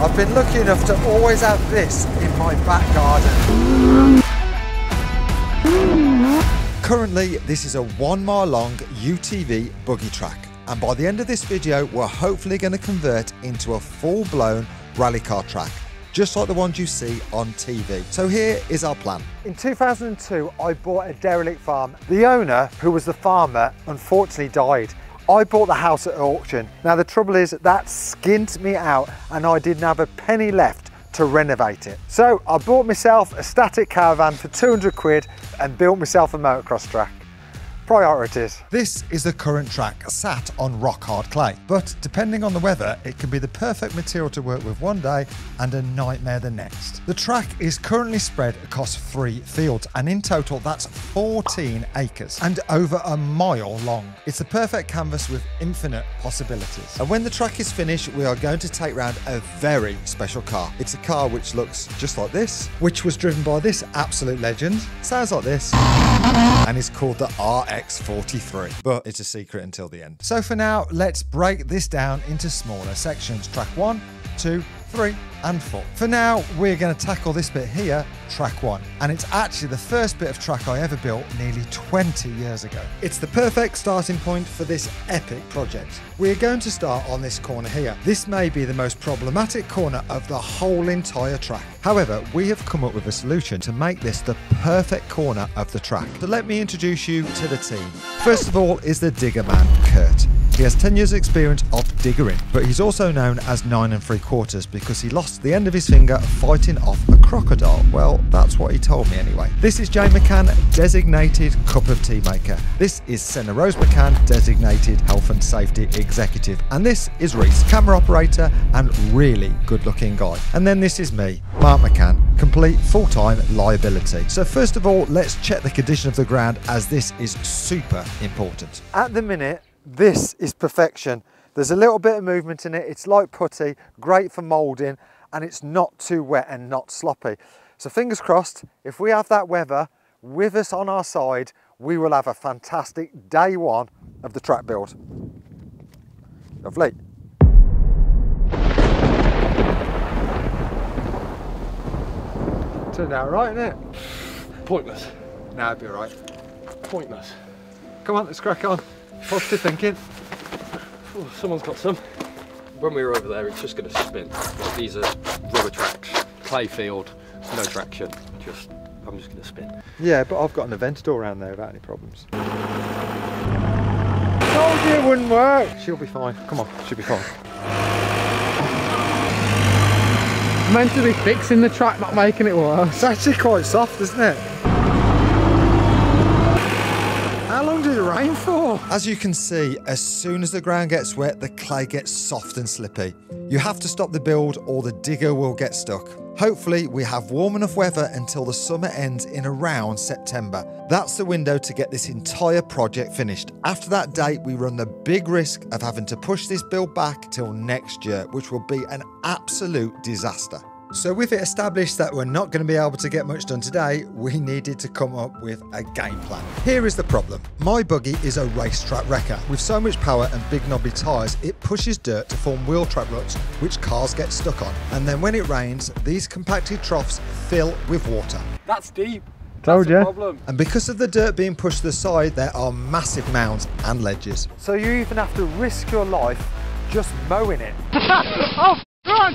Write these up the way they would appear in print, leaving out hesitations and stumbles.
I've been lucky enough to always have this in my back garden. Currently, this is a 1 mile long UTV buggy track. And by the end of this video, we're hopefully going to convert into a full-blown rally car track, just like the ones you see on TV. So here is our plan. In 2002, I bought a derelict farm. The owner, who was the farmer, unfortunately died. I bought the house at auction. Now the trouble is that skint me out and I didn't have a penny left to renovate it. So I bought myself a static caravan for 200 quid and built myself a motocross track. Priorities. This is the current track sat on rock hard clay, but depending on the weather, it can be the perfect material to work with one day and a nightmare the next. The track is currently spread across 3 fields, and in total that's 14 acres and over a mile long. It's the perfect canvas with infinite possibilities. And when the track is finished, we are going to take round a very special car. It's a car which looks just like this, which was driven by this absolute legend, sounds like this, and is called the RX43, but it's a secret until the end. So for now, let's break this down into smaller sections. Track 1, 2, 3 and 4. For now, we're going to tackle this bit here, track 1, and it's actually the first bit of track I ever built nearly 20 years ago. It's the perfect starting point for this epic project. We're going to start on this corner here. This may be the most problematic corner of the whole entire track. However, we have come up with a solution to make this the perfect corner of the track. So let me introduce you to the team. First of all is the digger man, Kurt. He has 10 years experience of diggering, but he's also known as 9 3/4 because he lost the end of his finger fighting off a crocodile. Well, that's what he told me anyway. This is Jayne McCann, designated cup of tea maker. This is Senna Rose McCann, designated health and safety executive. And this is Reece, camera operator and really good looking guy. And then this is me, Mark McCann, complete full-time liability. So first of all, let's check the condition of the ground, as this is super important. At the minute, this is perfection. There's a little bit of movement in it. It's like putty, great for moulding, and it's not too wet and not sloppy. So fingers crossed, if we have that weather with us on our side, we will have a fantastic day one of the track build. Lovely. Turned out right, innit? Pointless. No, it'd be all right. Pointless. Come on, let's crack on. Positive thinking. Oh, someone's got some. When we were over there, it's just going to spin. Like, these are rubber tracks, clay field, no traction. I'm just going to spin. Yeah, but I've got an Aventador around there without any problems. Told you it wouldn't work. She'll be fine. Come on, she'll be fine. I'm meant to be fixing the track, not making it worse. It's actually quite soft, isn't it? Rain for. As you can see, as soon as the ground gets wet, the clay gets soft and slippy. You have to stop the build or the digger will get stuck. Hopefully we have warm enough weather until the summer ends in around September. That's the window to get this entire project finished. After that date, we run the big risk of having to push this build back till next year, which will be an absolute disaster. So with it established that we're not going to be able to get much done today, we needed to come up with a game plan. Here is the problem. My buggy is a racetrack wrecker. With so much power and big knobby tyres, it pushes dirt to form wheel trap ruts, which cars get stuck on. And then when it rains, these compacted troughs fill with water. That's deep. Told you. And because of the dirt being pushed to the side, there are massive mounds and ledges. So you even have to risk your life just mowing it. Oh,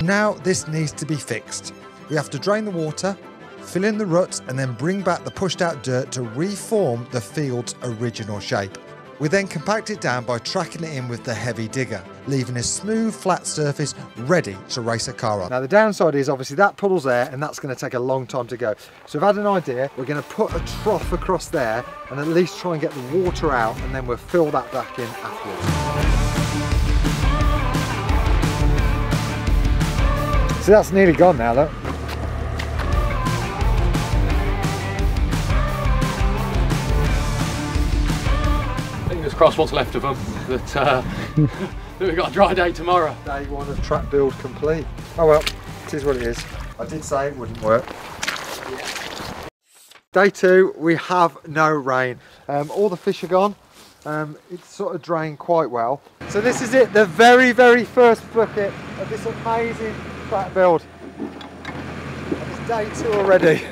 now this needs to be fixed. We have to drain the water, fill in the ruts, and then bring back the pushed out dirt to reform the field's original shape. We then compact it down by tracking it in with the heavy digger, leaving a smooth flat surface ready to race a car on. Now the downside is obviously that puddle's there and that's going to take a long time to go. So I've had an idea. We're going to put a trough across there and at least try and get the water out, and then we'll fill that back in afterwards. So that's nearly gone now, look. Fingers crossed what's left of them, that we've got a dry day tomorrow. Day one of track build complete. Oh well, it is what it is. I did say it wouldn't work. Yeah. Day 2, we have no rain. All the fish are gone. It's sort of drained quite well. So this is it, the very, very first bucket of this amazing track build. It's day two already.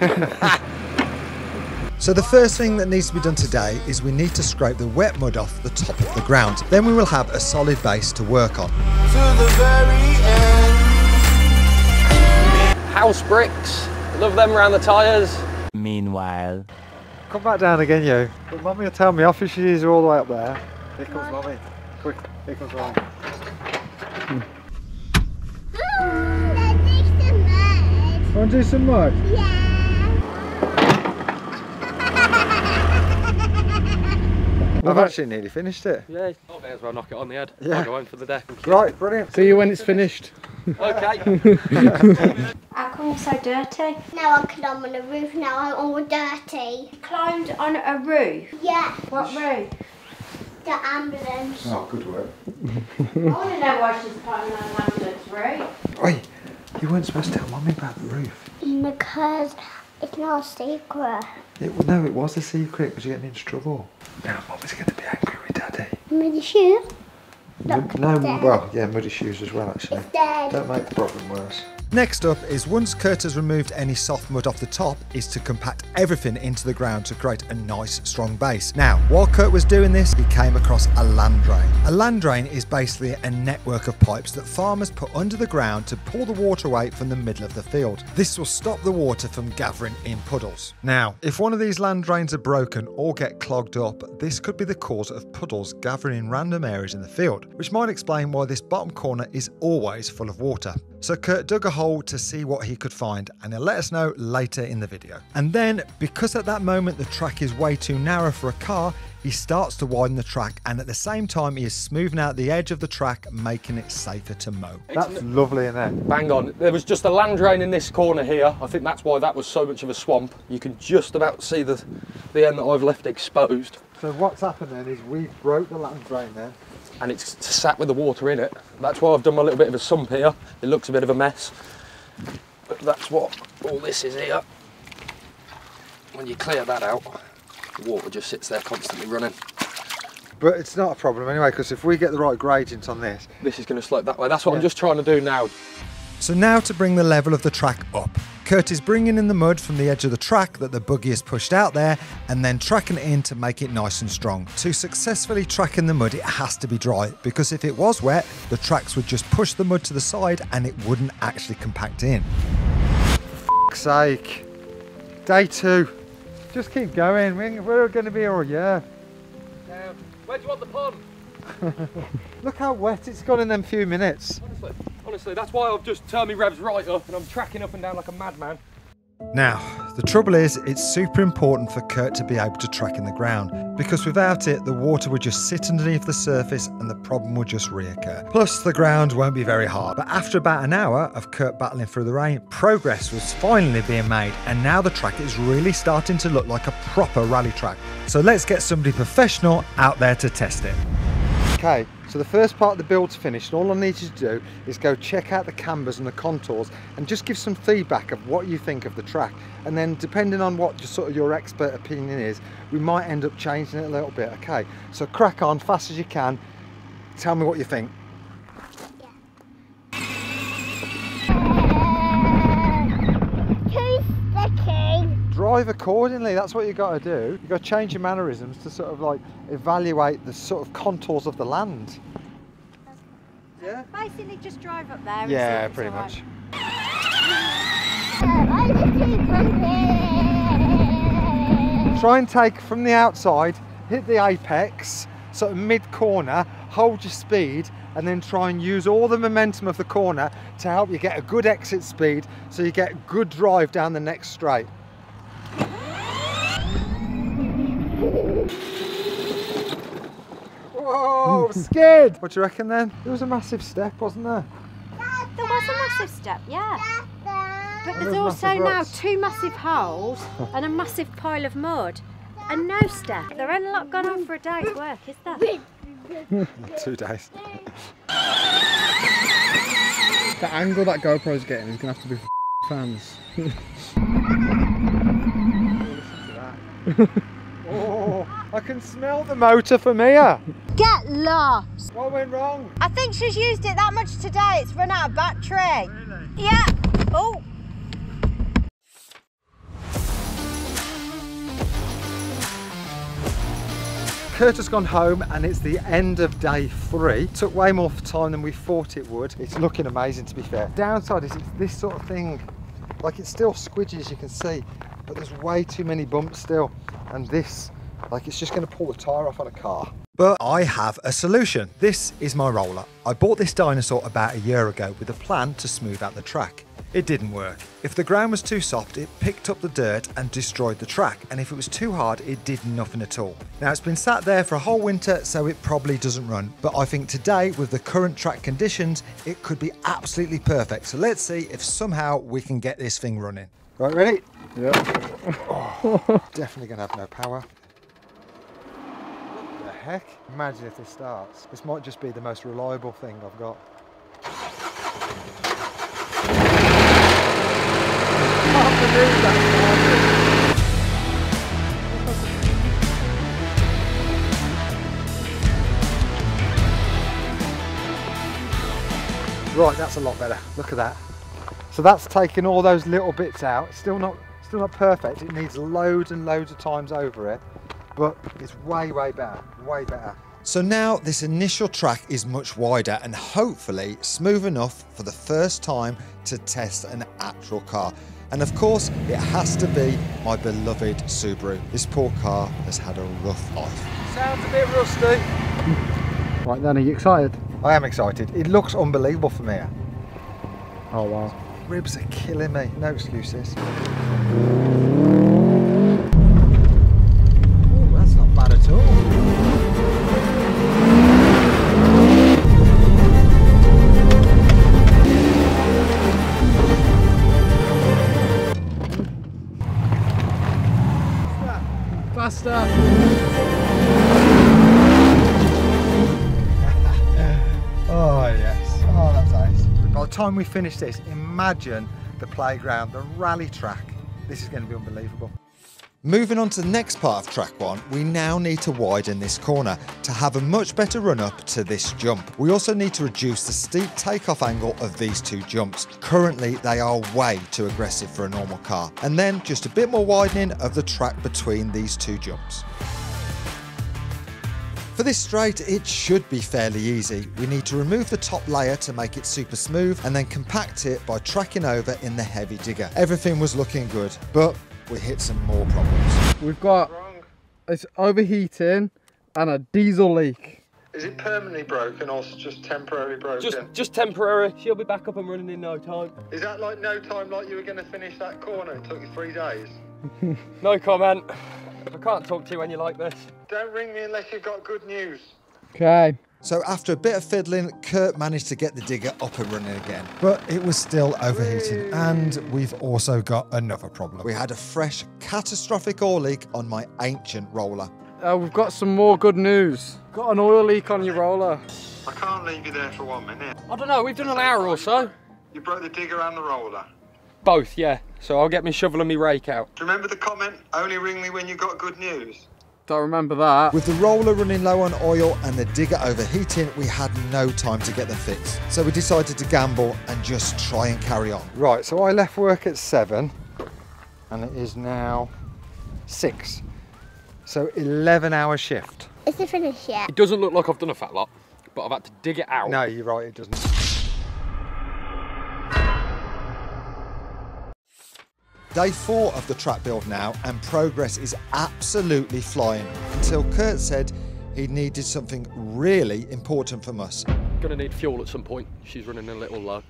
So the first thing that needs to be done today is we need to scrape the wet mud off the top of the ground. Then we will have a solid base to work on. To the very end. House bricks. Love them around the tyres. Meanwhile. Come back down again, you. But mummy will tell me off if she is all the way up there. Here comes mummy. Quick, here comes mummy. Let's do some mud. Want to do some mud? Yeah. I've actually nearly finished it. Yeah. I may as well knock it on the head. Yeah. I'll go home for the day. Right, brilliant. See you when it's finished. Okay. I come so dirty. Now I climb on a roof, now I'm all dirty. Climbed on a roof? Yeah. What roof? The ambulance. Oh, good work. I want to know why she's climbing on an ambulance roof. Oi, you weren't supposed to tell mummy about the roof. Because it's not a secret. No, it was a secret because you're getting into trouble. Now mummy's going to be angry with daddy. Muddy shoes? No, well, yeah, muddy shoes as well actually. It's dead. Don't make the problem worse. Next up is, once Kurt has removed any soft mud off the top, is to compact everything into the ground to create a nice strong base. Now, while Kurt was doing this, he came across a land drain. A land drain is basically a network of pipes that farmers put under the ground to pull the water away from the middle of the field. This will stop the water from gathering in puddles. Now, if one of these land drains are broken or get clogged up, this could be the cause of puddles gathering in random areas in the field, which might explain why this bottom corner is always full of water. So Kurt dug a hole to see what he could find, and he'll let us know later in the video. And then, because at that moment the track is way too narrow for a car, he starts to widen the track, and at the same time he is smoothing out the edge of the track, making it safer to mow. That's lovely, isn't it? Bang on. There was just a land drain in this corner here. I think that's why that was so much of a swamp. You can just about see the end that I've left exposed. So what's happened then is we broke the land drain there, and it's sat with the water in it. That's why I've done my little bit of a sump here. It looks a bit of a mess, but that's what all this is here. When you clear that out, the water just sits there constantly running. But it's not a problem anyway, because if we get the right gradients on this... This is going to slope that way. That's what I'm just trying to do now. So now to bring the level of the track up. Kurt is bringing in the mud from the edge of the track that the buggy has pushed out there, and then tracking it in to make it nice and strong. To successfully track in the mud, it has to be dry, because if it was wet, the tracks would just push the mud to the side and it wouldn't actually compact in. Fuck's sake. Day two. Just keep going, we're going to be all year. Where do you want the pond? Look how wet it's gone in them few minutes. Honestly, that's why I've just turned my revs right up and I'm tracking up and down like a madman. Now, the trouble is, it's super important for Kurt to be able to track in the ground, because without it, the water would just sit underneath the surface and the problem would just reoccur. Plus, the ground won't be very hard. But after about an hour of Kurt battling through the rain, progress was finally being made, and now the track is really starting to look like a proper rally track. So let's get somebody professional out there to test it. Okay, so the first part of the build's finished, and all I need you to do is go check out the cambers and the contours and just give some feedback of what you think of the track. And then depending on what just sort of your expert opinion is, we might end up changing it a little bit, okay? So crack on, fast as you can, tell me what you think. Drive accordingly, that's what you got to do. You've got to change your mannerisms to sort of like evaluate the sort of contours of the land. Yeah? Basically just drive up there. Yeah, and see if it's pretty much. Try and take from the outside, hit the apex, sort of mid-corner, hold your speed, and then try and use all the momentum of the corner to help you get a good exit speed so you get good drive down the next straight. Whoa, I'm scared! What do you reckon then? There was a massive step, wasn't there? There was a massive step, yeah. But there's also now two massive holes and a massive pile of mud and no step. There ain't a lot gone on for a day's work, is there? 2 days. The angle that GoPro's getting is going to have to be fans. Oh, listen to that. Oh. I can smell the motor from here. Get lost. What went wrong? I think she's used it that much today. It's run out of battery. Really? Yeah. Oh. Kurt has gone home and it's the end of day 3. Took way more time than we thought it would. It's looking amazing, to be fair. Downside is it's this sort of thing, like it's still squidgy as you can see, but there's way too many bumps still. And this, like it's just gonna pull the tire off on a car. But I have a solution. This is my roller. I bought this dinosaur about a year ago with a plan to smooth out the track. It didn't work. If the ground was too soft, it picked up the dirt and destroyed the track, and if it was too hard, it did nothing at all. Now, it's been sat there for a whole winter, so it probably doesn't run, but I think today, with the current track conditions, it could be absolutely perfect. So let's see if somehow we can get this thing running. Right, ready? Yep. Oh, definitely gonna have no power. What the heck? Imagine if this starts. This might just be the most reliable thing I've got. Right, that's a lot better. Look at that. So that's taken all those little bits out. It's still not perfect. It needs loads and loads of times over it, but it's way better, way better. So now this initial track is much wider and hopefully smooth enough for the first time to test an actual car. And of course, it has to be my beloved Subaru. This poor car has had a rough life. Sounds a bit rusty. Right then, are you excited? I am excited. It looks unbelievable from here. Oh wow. Ribs are killing me, no excuses. Oh, that's not bad at all. Faster! Oh yes, oh that's nice. By the time we finish this, imagine the playground, the rally track. This is going to be unbelievable. Moving on to the next part of track 1, we now need to widen this corner to have a much better run up to this jump. We also need to reduce the steep takeoff angle of these two jumps. Currently they are way too aggressive for a normal car. And then just a bit more widening of the track between these two jumps. For this straight, it should be fairly easy. We need to remove the top layer to make it super smooth and then compact it by tracking over in the heavy digger. Everything was looking good, but we hit some more problems. We've got, it's overheating and a diesel leak. Is it permanently broken or just temporarily broken? Just temporary. She'll be back up and running in no time. Is that like no time, like you were going to finish that corner? It took you 3 days. No comment. I can't talk to you when you like this. Don't ring me unless you've got good news. Okay. So after a bit of fiddling, Kurt managed to get the digger up and running again, but it was still overheating. Whee! And we've also got another problem. We had a fresh catastrophic oil leak on my ancient roller. We've got some more good news. Got an oil leak on your roller. I can't leave you there for 1 minute. I don't know, we've done an hour or so. You broke the digger and the roller? Both, yeah. So I'll get me shovel and me rake out. Do you remember the comment, only ring me when you got good news? Don't remember that. With the roller running low on oil and the digger overheating, we had no time to get them fixed. So we decided to gamble and just try and carry on. Right, so I left work at 7 and it is now 6. So 11-hour shift. It's the finish yet. It doesn't look like I've done a fat lot, but I've had to dig it out. No, you're right, it doesn't. Day 4 of the track build now, and progress is absolutely flying until Kurt said he needed something really important from us. Gonna need fuel at some point. She's running a little low.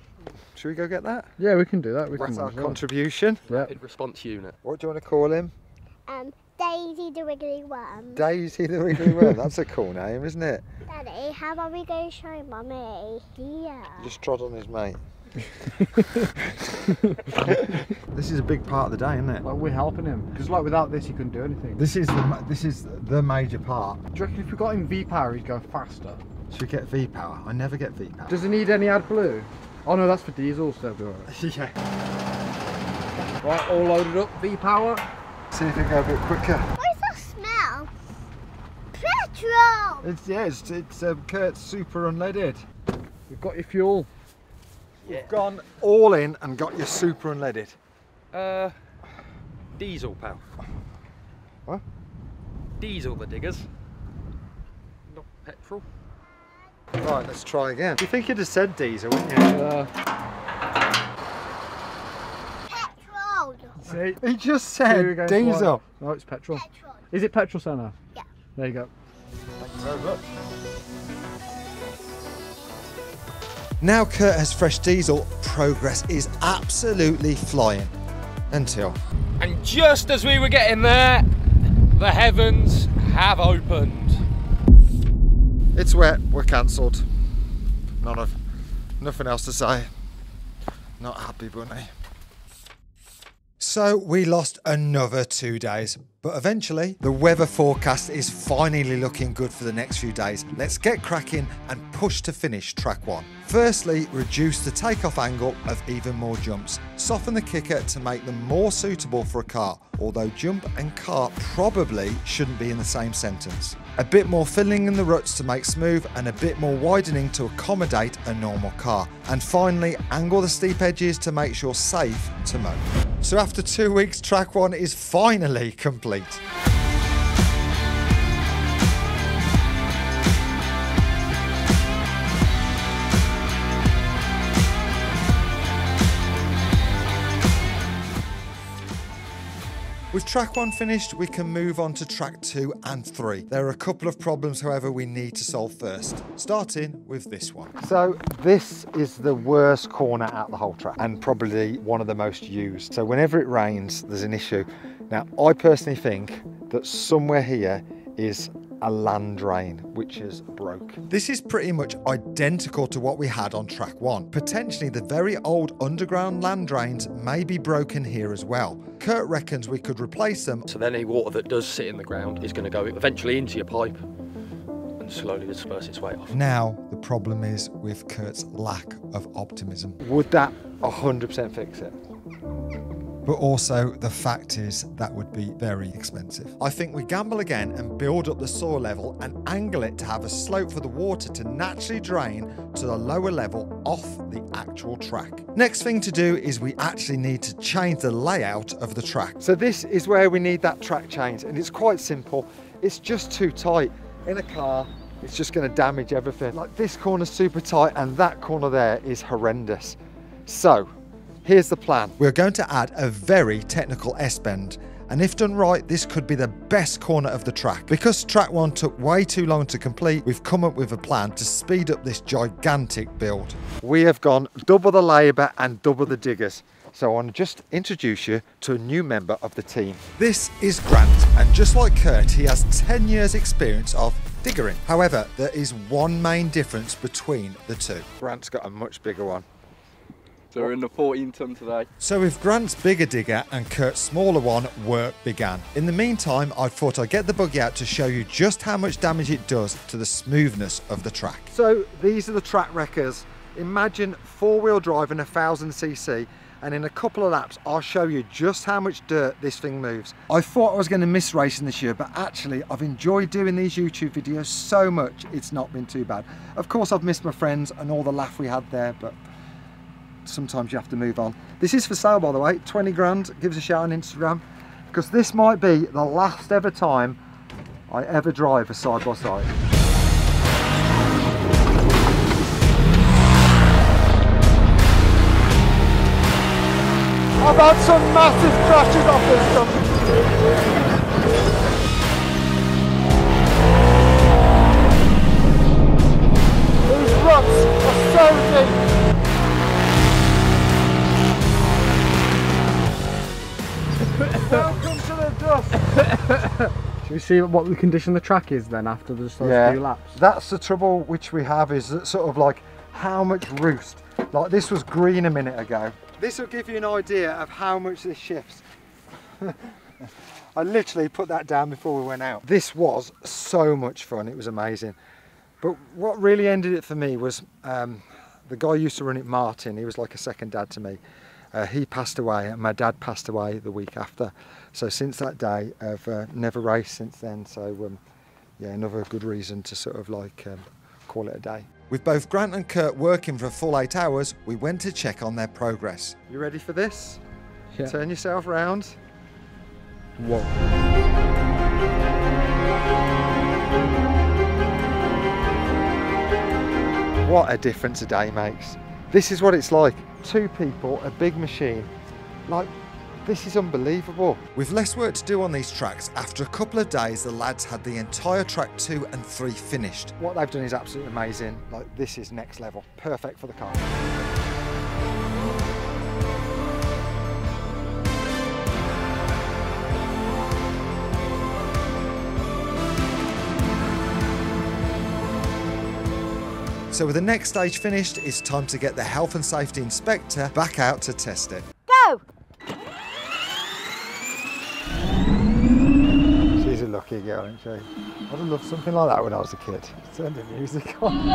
Should we go get that? Yeah, we can do that. That's our contribution. Rapid response unit. What do you want to call him? Daisy the Wiggly Worm. Daisy the Wiggly Worm. That's a cool name, isn't it? Daddy, how are we going to show Mummy? Yeah. Just trod on his mate. This is a big part of the day, isn't it? Like, we're helping him, because like without this he couldn't do anything. This is the major part. Do you reckon if we got him V Power he'd go faster? Should we get V Power? I never get V Power. Does he need any Ad Blue? Oh no, that's for diesel, so it'll be alright. Yeah. Right, all loaded up, V Power. See if it can go a bit quicker. What does that smell? petrol. It's Kurt's super unleaded. We've got your fuel. Yeah. We've gone all in and got your super unleaded. Diesel, pal. What? Diesel, the diggers. Not petrol. Right, let's try again. You think you'd have said diesel, wouldn't you? Petrol. See, he just said diesel. No, it's petrol. Is it petrol, Senna? Yeah. There you go. Thank you very much. Now Kurt has fresh diesel, progress is absolutely flying. Until... And just as we were getting there, the heavens have opened. It's wet, we're cancelled. Nothing else to say. Not happy bunny. So we lost another 2 days, but eventually the weather forecast is finally looking good for the next few days. Let's get cracking and push to finish track one. Firstly, reduce the takeoff angle of even more jumps. Soften the kicker to make them more suitable for a car, although jump and car probably shouldn't be in the same sentence. A bit more filling in the ruts to make smooth and a bit more widening to accommodate a normal car. And finally, angle the steep edges to make sure safe to move. So after 2 weeks, track one is finally complete. With track one finished, we can move on to track 2 and 3. There are a couple of problems, however, we need to solve first, starting with this one. So this is the worst corner out the whole track and probably one of the most used. So whenever it rains, there's an issue. Now, I personally think that somewhere here is a land drain, which is broke. This is pretty much identical to what we had on track one. Potentially the very old underground land drains may be broken here as well. Kurt reckons we could replace them. So then any water that does sit in the ground is going to go eventually into your pipe and slowly disperse its way off. Now, the problem is with Kurt's lack of optimism. Would that 100% fix it? But also, the fact is, that would be very expensive. I think we gamble again and build up the soil level and angle it to have a slope for the water to naturally drain to the lower level off the actual track. Next thing to do is we actually need to change the layout of the track. So this is where we need that track change, and it's quite simple. It's just too tight. In a car, it's just gonna damage everything. Like this corner's super tight and that corner there is horrendous. So, here's the plan. We're going to add a very technical S-bend, and if done right, this could be the best corner of the track. Because track one took way too long to complete, we've come up with a plan to speed up this gigantic build. We have gone double the labour and double the diggers. So I want to just introduce you to a new member of the team. This is Grant, and just like Kurt, he has 10 years experience of diggering. However, there is one main difference between the two. Grant's got a much bigger one. So we're in the 14 ton today. So with Grant's bigger digger and Kurt's smaller one, work began. In the meantime, I thought I'd get the buggy out to show you just how much damage it does to the smoothness of the track. So these are the track wreckers. Imagine four-wheel drive and 1000cc, and in a couple of laps, I'll show you just how much dirt this thing moves. I thought I was going to miss racing this year, but actually I've enjoyed doing these YouTube videos so much, it's not been too bad. Of course, I've missed my friends and all the laugh we had there, but sometimes you have to move on. This is for sale, by the way, 20 grand. Give us a shout on Instagram, because this might be the last ever time I ever drive a side by side. I've had some massive crashes off this stuff. These ruts are so deep. Welcome to the dust! Should we see what the condition of the track is then after just those few laps? That's the trouble which we have, is that sort of like how much roost. Like this was green a minute ago. This will give you an idea of how much this shifts. I literally put that down before we went out. This was so much fun, it was amazing. But what really ended it for me was the guy who used to run it, Martin. He was like a second dad to me. He passed away, and my dad passed away the week after. So since that day, I've never raced since then. So yeah, another good reason to sort of like call it a day. With both Grant and Kurt working for a full 8 hours, we went to check on their progress. You ready for this? Yeah. Turn yourself round. Whoa. What a difference a day makes. This is what it's like. Two people, a big machine. Like, this is unbelievable. With less work to do on these tracks, after a couple of days, the lads had the entire track 2 and 3 finished. What they've done is absolutely amazing. Like, this is next level. Perfect for the car. So with the next stage finished, it's time to get the health and safety inspector back out to test it. Go! She's a lucky girl, isn't she? I'd have loved something like that when I was a kid. Turn the music on.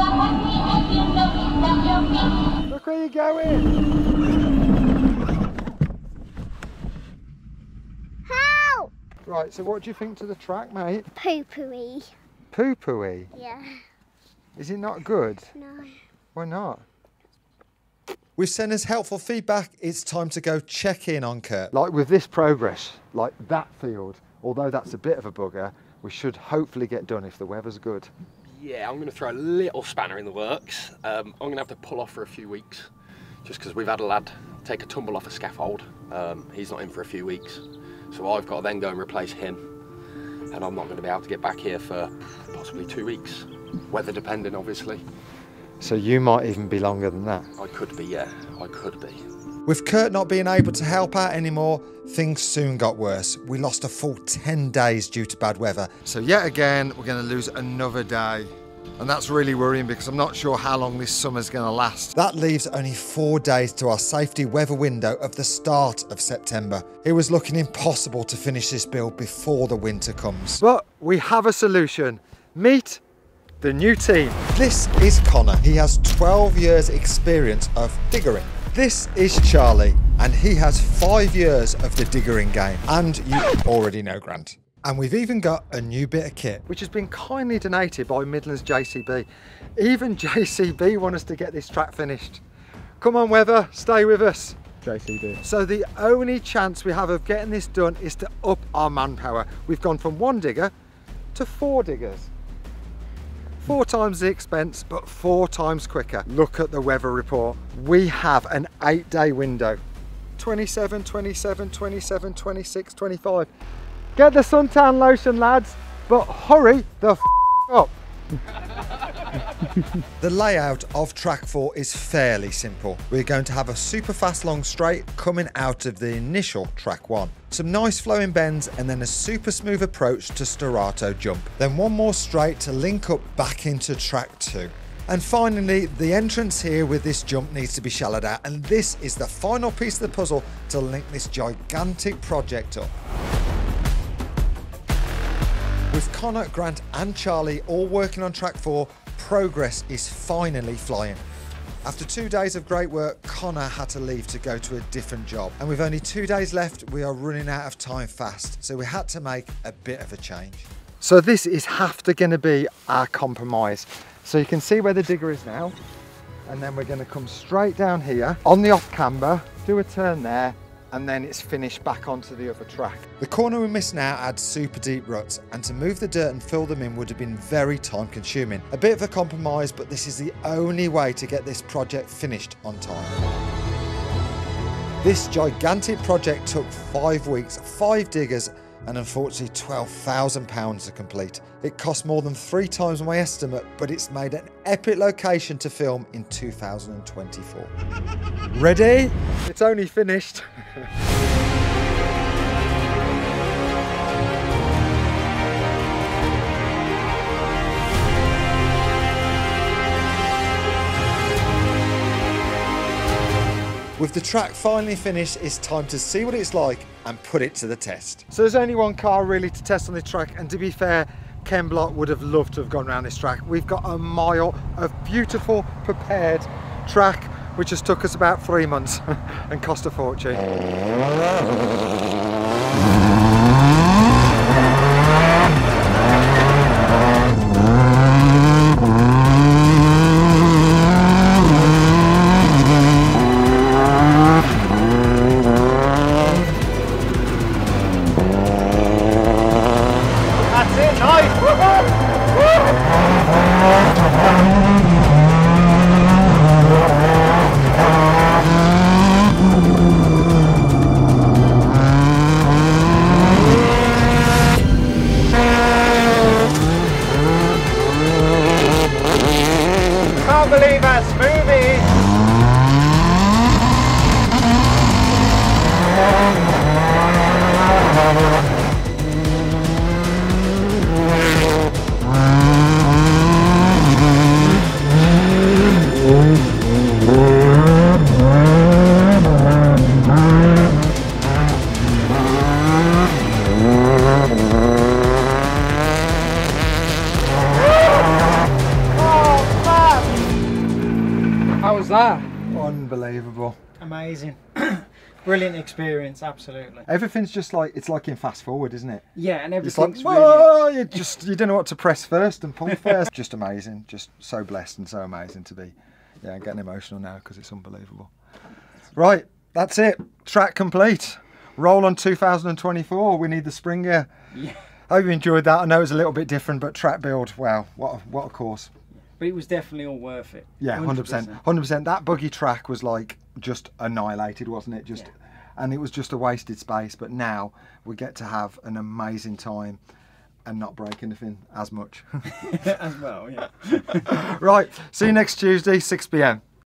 Look where you're going! Help! Right, so what do you think to the track, mate? Poo-pooey. Poo-pooey? Yeah. Is it not good? No. Why not? With Senna's helpful feedback, it's time to go check in on Kurt. Like with this progress, like that field, although that's a bit of a bugger, we should hopefully get done if the weather's good. Yeah, I'm going to throw a little spanner in the works. I'm going to have to pull off for a few weeks, just because we've had a lad take a tumble off a scaffold. He's not in for a few weeks, so I've got to then go and replace him, and I'm not going to be able to get back here for possibly 2 weeks. Weather dependent, obviously. So you might even be longer than that? I could be, yeah. I could be. With Kurt not being able to help out anymore, things soon got worse. We lost a full 10 days due to bad weather. So yet again, we're going to lose another day. And that's really worrying because I'm not sure how long this summer's going to last. That leaves only 4 days to our safety weather window of the start of September. It was looking impossible to finish this build before the winter comes. But we have a solution. Meet the new team. This is Connor. He has 12 years experience of diggering. This is Charlie, and he has 5 years of the diggering game. And you already know Grant. And we've even got a new bit of kit, which has been kindly donated by Midlands JCB. Even JCB want us to get this track finished. Come on, weather, stay with us. JCB. So the only chance we have of getting this done is to up our manpower. We've gone from 1 digger to 4 diggers. 4 times the expense, but 4 times quicker. Look at the weather report. We have an 8-day window. 27, 27, 27, 26, 25. Get the suntan lotion, lads, but hurry the f up. The layout of track 4 is fairly simple. We're going to have a super fast long straight coming out of the initial track 1. Some nice flowing bends and then a super smooth approach to Storato jump. Then one more straight to link up back into track 2. And finally, the entrance here with this jump needs to be shallowed out. And this is the final piece of the puzzle to link this gigantic project up. With Connor, Grant and Charlie all working on track 4, progress is finally flying. After 2 days of great work, Connor had to leave to go to a different job. And with only 2 days left, we are running out of time fast. So we had to make a bit of a change. So this is going to be our compromise. So you can see where the digger is now. And then we're going to come straight down here on the off camber, do a turn there, and then it's finished back onto the other track. The corner we missed now had super deep ruts, and to move the dirt and fill them in would have been very time consuming. A bit of a compromise, but this is the only way to get this project finished on time. This gigantic project took 5 weeks, 5 diggers, and unfortunately £12,000 to complete. It cost more than 3 times my estimate, but it's made an epic location to film in 2024. Ready? It's only finished. With the track finally finished, it's time to see what it's like and put it to the test. So there's only one car really to test on this track, and to be fair, Ken Block would have loved to have gone around this track. We've got a mile of beautiful, prepared track, which has took us about 3 months and cost a fortune. Brilliant experience, absolutely. Everything's just like, it's like in Fast Forward, isn't it? Yeah, and everything's like, whoa, really... you don't know what to press first and pull first. Just amazing, just so blessed and so amazing to be. Yeah, I'm getting emotional now because it's unbelievable. Right, that's it, track complete. Roll on 2024, we need the Springer. Yeah. Hope you enjoyed that. I know it's a little bit different, but track build, wow, what a course. But it was definitely all worth it. Yeah, 100%. 100%. That buggy track was like just annihilated, wasn't it? Just, yeah. And it was just a wasted space. But now we get to have an amazing time and not break anything as much. As well, yeah. Right, see you next Tuesday, 6 p.m.